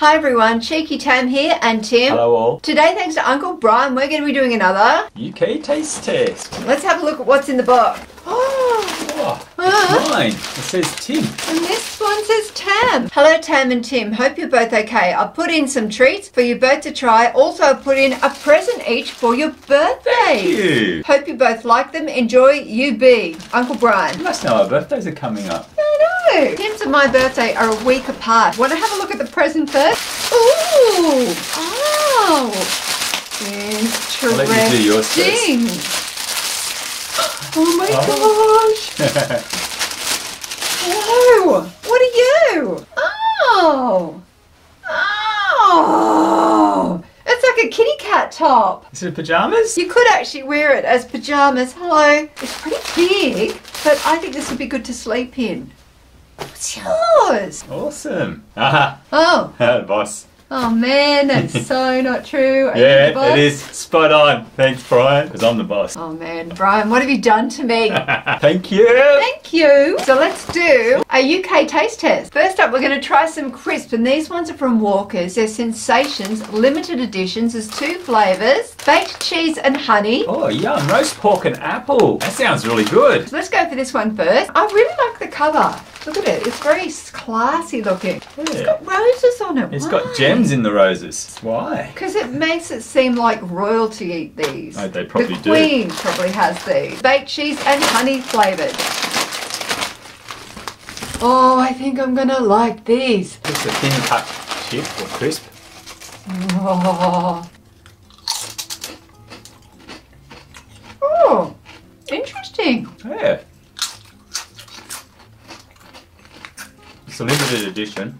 Hi everyone, Cheeky Tam here and Tim. Hello all. Today, thanks to Uncle Brian, we're going to be doing another UK taste test. Let's have a look at what's in the box. It's mine. It says Tim. And this one says Tam. Hello Tam and Tim, hope you're both okay. I put in some treats for you both to try. Also I put in a present each for your birthday. Thank you. Hope you both like them. Enjoy UB. Uncle Brian. You must know our birthdays are coming up. Tim's and my birthday are a week apart. Want to have a look at the present first? Ooh! Oh! Interesting. I'll let you do yours first. Oh my gosh! Whoa! What are you? Oh! Oh! It's like a kitty cat top. Is it pajamas? You could actually wear it as pajamas. Hello. It's pretty big, but I think this would be good to sleep in. What's yours? Awesome. Aha. Oh. Boss. Oh man, that's so not true. Yeah, it is. Spot on. Thanks, Brian, because I'm the boss. Oh man, Brian, what have you done to me? Thank you. Thank you. So let's do a UK taste test. First up, we're going to try some crisps, and these ones are from Walkers. They're Sensations, limited editions. There's two flavours, baked cheese and honey. Oh yum, roast pork and apple. That sounds really good. So let's go for this one first. I really like the colour. Look at it, it's very classy looking. Yeah. It's got roses on it. It's got gems in the roses. Why? Because it makes it seem like royalty eat these. Oh, they probably do. The Queen probably has these. Baked cheese and honey flavoured. Oh, I think I'm going to like these. It's a thin cut chip or crisp. Oh. Oh, interesting. Yeah. It's a limited edition.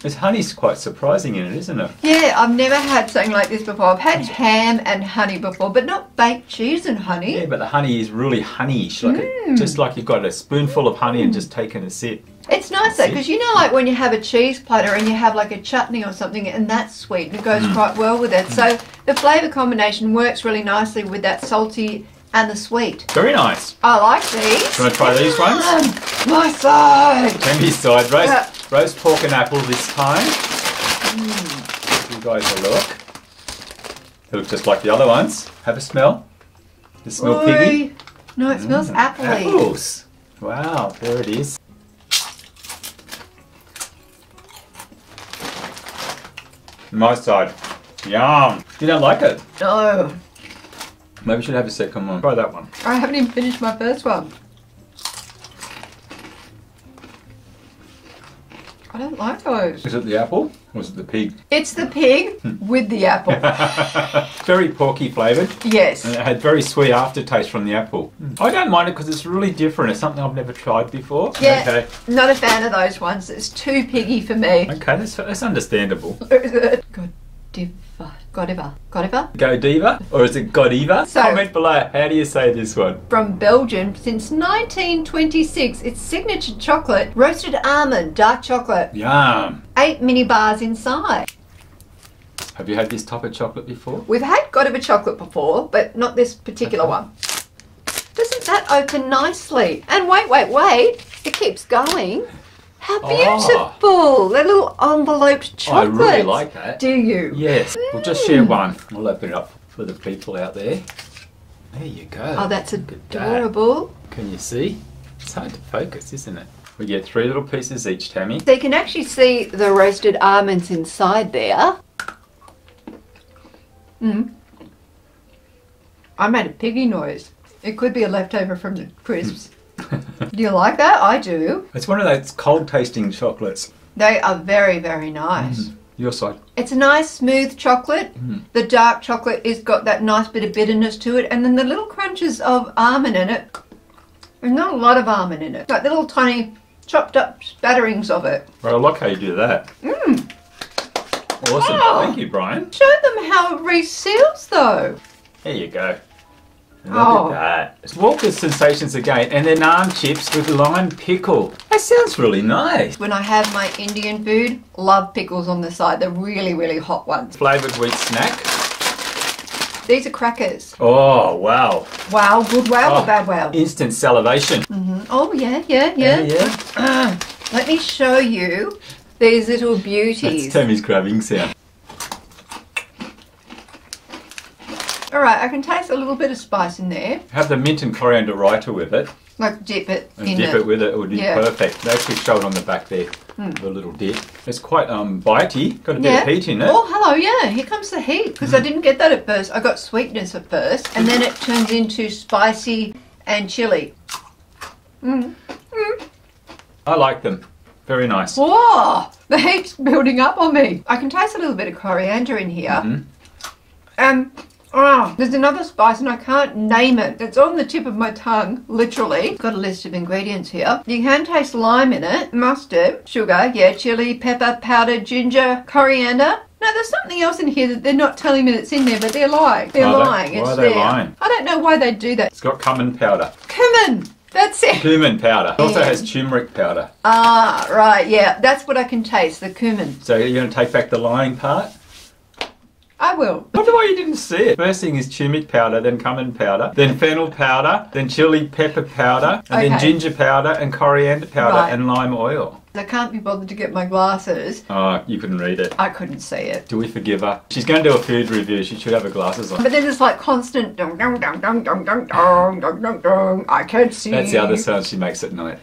This honey's quite surprising in it, isn't it? Yeah, I've never had something like this before. I've had ham and honey before, but not baked cheese and honey. Yeah, but the honey is really honeyish, like just like you've got a spoonful of honey and just taken a sip. It's nice though, because you know like when you have a cheese platter and you have like a chutney or something and that's sweet and it goes quite well with it. So the flavour combination works really nicely with that salty and the sweet. Very nice. I like these. Do you want to try these ones? My side. Candy's side. Roast pork and apple this time. Give you guys a look. They look just like the other ones. Have a smell. Does it smell piggy? No, it smells appley. Apples. Wow, there it is. My side. Yum. You don't like it? No. Maybe we should have a second one. Try that one. I haven't even finished my first one. I don't like those. Is it the apple or is it the pig? It's the pig with the apple. Very porky flavoured. Yes. And it had very sweet aftertaste from the apple. I don't mind it because it's really different. It's something I've never tried before. Yeah, okay. Not a fan of those ones. It's too piggy for me. Okay, that's understandable. Godiva? Or is it Godiva? So, comment below, how do you say this one? From Belgium, since 1926, it's signature chocolate, roasted almond, dark chocolate. Yum. 8 mini bars inside. Have you had this type of chocolate before? We've had Godiva chocolate before, but not this particular one. Doesn't that open nicely? And wait, it keeps going. How beautiful! They're little enveloped chocolates. I really like that. Do you? Yes. We'll just share one. We'll open it up for the people out there. There you go. Oh, that's adorable. Can you see? It's hard to focus, isn't it? We get 3 little pieces each, Tammy. So you can actually see the roasted almonds inside there. I made a piggy noise. It could be a leftover from the crisps. Do you like that? I do. It's one of those cold tasting chocolates. They are very, very nice. Your side. It's a nice smooth chocolate. The dark chocolate has got that nice bit of bitterness to it, and then the little crunches of almond in it. There's not a lot of almond in it. Like little tiny chopped up spatterings of it. Well, I like how you do that. Awesome. Oh, thank you, Brian. Show them how it reseals though. There you go. Look at that. It's Walker's Sensations again, and then naan chips with lime pickle. That sounds really nice. When I have my Indian food, love pickles on the side. They're really, really hot ones. Flavoured wheat snack. These are crackers. Oh, wow. Wow, good wow or bad wow? Instant salivation. Oh, yeah. Let me show you These little beauties. That's Tammy's grabbing sound. Alright, I can taste a little bit of spice in there. Have the mint and coriander raita with it. Like dip it and in dip it with it, it would be perfect. They actually show it on the back there, the little dip. It's quite bitey, got a bit of heat in it. Oh, hello, yeah, here comes the heat, because I didn't get that at first. I got sweetness at first, and then it turns into spicy and chilli. I like them. Very nice. Whoa, the heat's building up on me. I can taste a little bit of coriander in here. Oh, there's another spice and I can't name it. It's on the tip of my tongue, literally. Got a list of ingredients here. You can taste lime in it, mustard, sugar, chili, pepper, powder, ginger, coriander. No, there's something else in here that they're not telling me that's in there, but they're lying. They're lying. Why are they lying? I don't know why they do that. It's got cumin powder. Cumin! That's it. Cumin powder. It also has turmeric powder. Ah, right, yeah. That's what I can taste, the cumin. So you're going to take back the lying part? I will. I wonder why you didn't see it. First thing is turmeric powder, then cumin powder, then fennel powder, then chili pepper powder, and then ginger powder and coriander powder and lime oil. I can't be bothered to get my glasses. Oh, you couldn't read it. I couldn't see it. Do we forgive her? She's going to do a food review. She should have her glasses on. But then it's like constant dong dong dong dong dong dong dong dong dong dong. I can't see. That's the other sound she makes at night.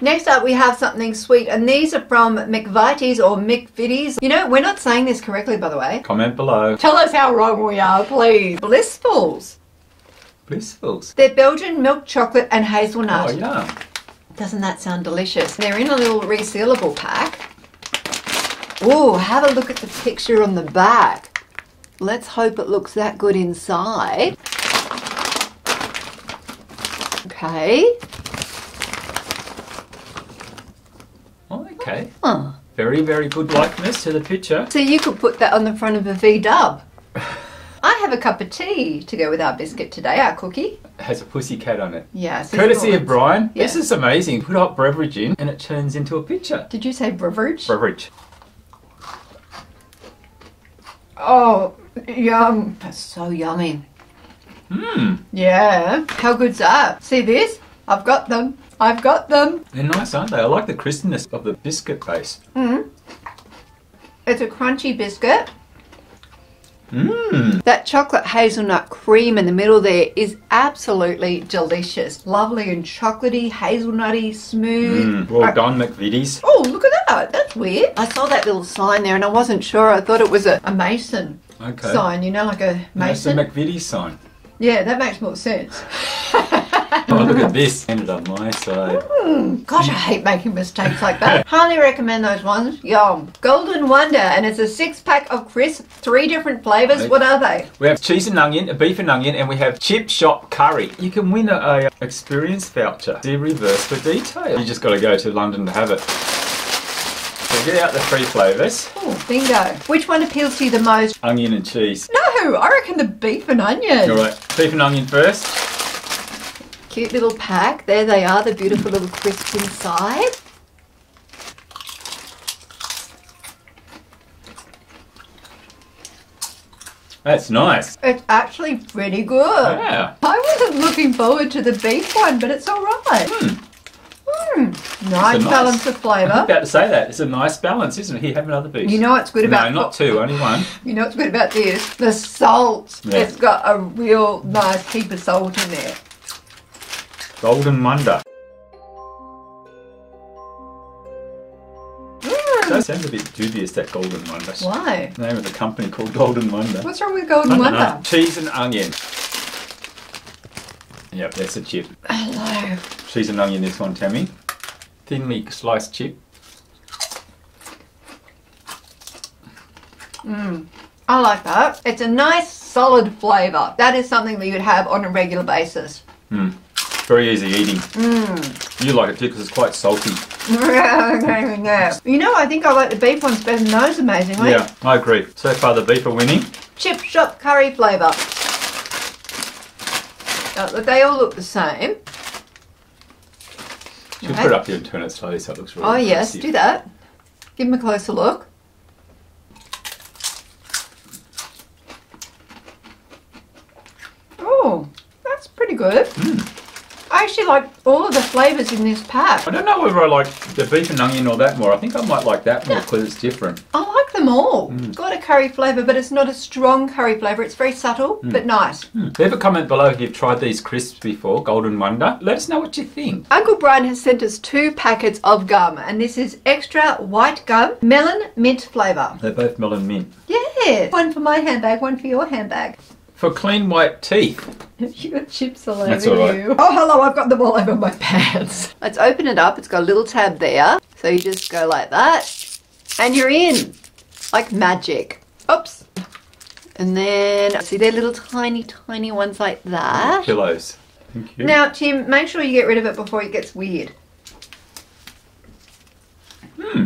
Next up we have something sweet, and these are from McVitie's or McVitie's. You know, we're not saying this correctly, by the way. Comment below. Tell us how wrong we are, please. Blissfuls. Blissfuls. They're Belgian milk chocolate and hazelnut. Oh yeah. Doesn't that sound delicious? They're in a little resealable pack. Oh, have a look at the picture on the back. Let's hope it looks that good inside. Okay. Oh, okay. Huh. Very, very good likeness to the picture. So you could put that on the front of a V-dub. I have a cup of tea to go with our biscuit today, our cookie. It has a pussycat on it. Yes. Yeah, courtesy of Brian. Yeah. This is amazing. Put hot beverage in and it turns into a picture. Did you say beverage? Beverage. Oh, yum. That's so yummy. Mmm. Yeah. How good's that? See this? I've got them. I've got them. They're nice, aren't they? I like the crispness of the biscuit base. It's a crunchy biscuit. That chocolate hazelnut cream in the middle there is absolutely delicious. Lovely and chocolatey, hazelnutty, smooth. Well done, McVitie's. Oh, look at that. That's weird. I saw that little sign there and I wasn't sure. I thought it was a mason sign, you know, like a mason. That's the McVitie's sign. Yeah, that makes more sense. Oh, look at this. Ended up my side. Gosh, I hate making mistakes like that. Highly recommend those ones. Yum. Golden Wonder, and it's a 6-pack of crisps, 3 different flavours. What are they? We have cheese and onion, a beef and onion, and we have chip shop curry. You can win a experience voucher. Do reverse for detail. You just got to go to London to have it. So get out the 3 flavours. Oh, bingo. Which one appeals to you the most? Onion and cheese. No, I reckon the beef and onion. Alright, beef and onion first. Cute little pack. There they are, the beautiful little crisps inside. That's nice. It's actually pretty good. Yeah. I wasn't looking forward to the beef one, but it's alright. Nice balance of flavour. I was about to say that. It's a nice balance, isn't it? Here, have another beef. You know what's good about... No, not 2, only 1. You know what's good about this? The salt. Yeah. It's got a real nice heap of salt in there. Golden Wonder. That sounds a bit dubious, that Golden Wonder. Why? The name of the company called Golden Wonder. What's wrong with Golden Wonder? Know. Cheese and onion. Yep, that's a chip. Hello. Cheese and onion, this one, Tammy. Thinly sliced chip. I like that. It's a nice, solid flavour. That is something that you would have on a regular basis. Very easy eating. You like it too because it's quite salty. You know, I think I like the beef ones better than those, amazingly. Yeah, I agree. So far the beef are winning. Chip shop curry flavour. Look, they all look the same. Should put it up here and turn it slowly so it looks really yes, do that. Give them a closer look. Oh, that's pretty good. I I actually like all of the flavours in this pack. I don't know whether I like the beef and onion or that more. I think I might like that more because it's different. I like them all. Mm. Got a curry flavour, but it's not a strong curry flavour. It's very subtle, but nice. Mm. Leave a comment below if you've tried these crisps before, Golden Wonder. Let us know what you think. Uncle Brian has sent us 2 packets of gum, and this is extra white gum, melon mint flavour. They're both melon mint. Yeah. One for my handbag, one for your handbag. For clean white teeth. You got chips all over you. Oh, hello, I've got them all over my pants. Let's open it up. It's got a little tab there. So you just go like that and you're in. Like magic. Oops. And then, see, they're little tiny, tiny ones like that. Pillows. Thank you. Now, Tim, make sure you get rid of it before it gets weird. Hmm.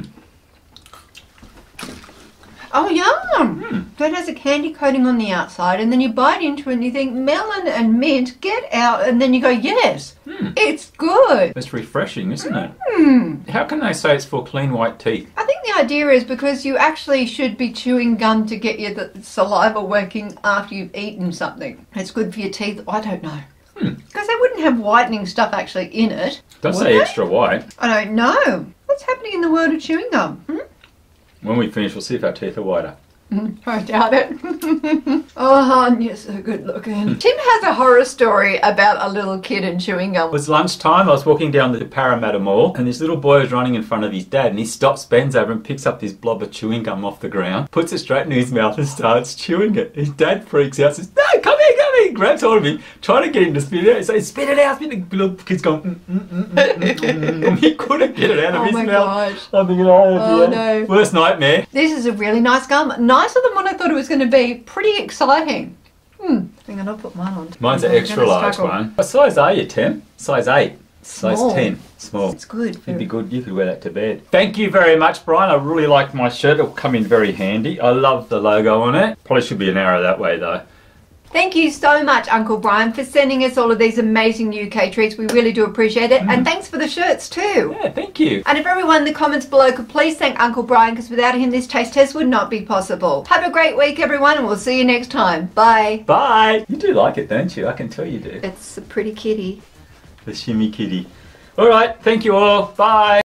Oh, yum! Mm. So it has a candy coating on the outside, and then you bite into it and you think, melon and mint, get out, and then you go, yes, it's good. It's refreshing, isn't it? How can they say it's for clean white teeth? I think the idea is because you actually should be chewing gum to get your saliva working after you've eaten something. It's good for your teeth, I don't know. Because they wouldn't have whitening stuff actually in it. Does say extra white. I don't know. What's happening in the world of chewing gum? When we finish, we'll see if our teeth are whiter. I doubt it. Oh, hon, you're so good looking. Tim has a horror story about a little kid and chewing gum. It was lunchtime. I was walking down the Parramatta Mall, and this little boy was running in front of his dad, and he stops, bends over, and picks up this blob of chewing gum off the ground, puts it straight into his mouth, and starts chewing it. His dad freaks out, says, "No, come here, come here!" Grabs hold of him, trying to get him to spit it out. So he spit it out. The little kid's going, He couldn't get it out of his mouth. Gosh. I'm thinking, oh no. Worst nightmare. This is a really nice gum. Nicer than what I thought it was going to be. Pretty exciting. I think I'll put mine on. Mine's an extra large one. What size are you, Tim? Size 8. Size Small. 10. Small. It's good. It'd be good. You could wear that to bed. Thank you very much, Brian. I really like my shirt. It'll come in very handy. I love the logo on it. Probably should be an arrow that way, though. Thank you so much, Uncle Brian, for sending us all of these amazing UK treats. We really do appreciate it. And thanks for the shirts too. Yeah, thank you. And if everyone in the comments below could please thank Uncle Brian, because without him this taste test would not be possible. Have a great week, everyone, and we'll see you next time. Bye. Bye. You do like it, don't you? I can tell you do. It's a pretty kitty. The shimmy kitty. All right. Thank you all. Bye.